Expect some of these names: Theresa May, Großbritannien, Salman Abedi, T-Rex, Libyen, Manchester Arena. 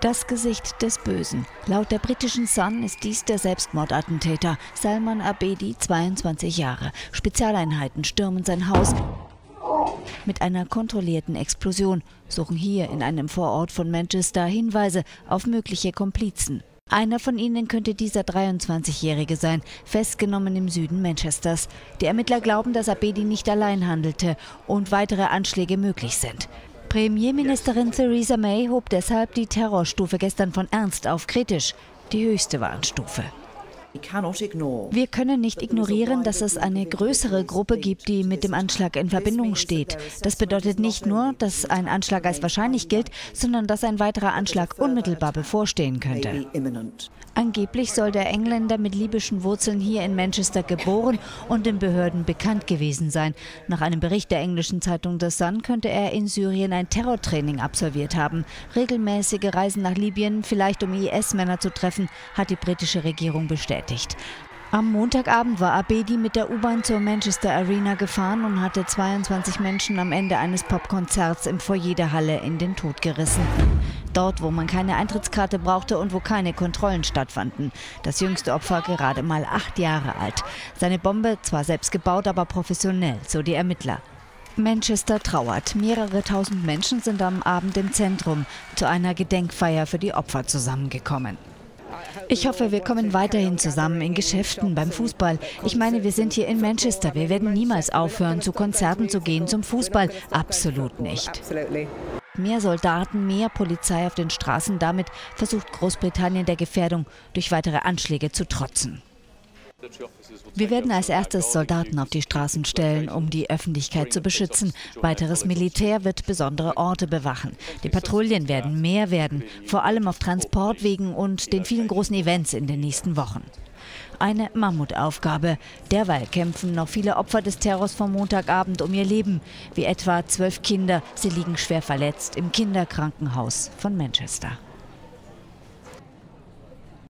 Das Gesicht des Bösen. Laut der britischen Sun ist dies der Selbstmordattentäter Salman Abedi, 22 Jahre. Spezialeinheiten stürmen sein Haus mit einer kontrollierten Explosion, suchen hier in einem Vorort von Manchester Hinweise auf mögliche Komplizen. Einer von ihnen könnte dieser 23-Jährige sein, festgenommen im Süden Manchesters. Die Ermittler glauben, dass Abedi nicht allein handelte und weitere Anschläge möglich sind. Premierministerin Theresa May hob deshalb die Terrorstufe gestern von ernst auf kritisch, die höchste Warnstufe. Wir können nicht ignorieren, dass es eine größere Gruppe gibt, die mit dem Anschlag in Verbindung steht. Das bedeutet nicht nur, dass ein Anschlag als wahrscheinlich gilt, sondern dass ein weiterer Anschlag unmittelbar bevorstehen könnte. Angeblich soll der Engländer mit libyschen Wurzeln hier in Manchester geboren und den Behörden bekannt gewesen sein. Nach einem Bericht der englischen Zeitung The Sun könnte er in Syrien ein Terrortraining absolviert haben. Regelmäßige Reisen nach Libyen, vielleicht um IS-Männer zu treffen, hat die britische Regierung bestätigt. Am Montagabend war Abedi mit der U-Bahn zur Manchester Arena gefahren und hatte 22 Menschen am Ende eines Popkonzerts im Foyer der Halle in den Tod gerissen. Dort, wo man keine Eintrittskarte brauchte und wo keine Kontrollen stattfanden. Das jüngste Opfer gerade mal 8 Jahre alt. Seine Bombe zwar selbst gebaut, aber professionell, so die Ermittler. Manchester trauert. Mehrere tausend Menschen sind am Abend im Zentrum zu einer Gedenkfeier für die Opfer zusammengekommen. Ich hoffe, wir kommen weiterhin zusammen in Geschäften, beim Fußball. Ich meine, wir sind hier in Manchester. Wir werden niemals aufhören, zu Konzerten zu gehen, zum Fußball. Absolut nicht. Mehr Soldaten, mehr Polizei auf den Straßen. Damit versucht Großbritannien der Gefährdung durch weitere Anschläge zu trotzen. Wir werden als erstes Soldaten auf die Straßen stellen, um die Öffentlichkeit zu beschützen. Weiteres Militär wird besondere Orte bewachen. Die Patrouillen werden mehr werden, vor allem auf Transportwegen und den vielen großen Events in den nächsten Wochen. Eine Mammutaufgabe. Derweil kämpfen noch viele Opfer des Terrors vom Montagabend um ihr Leben, wie etwa 12 Kinder. Sie liegen schwer verletzt im Kinderkrankenhaus von Manchester.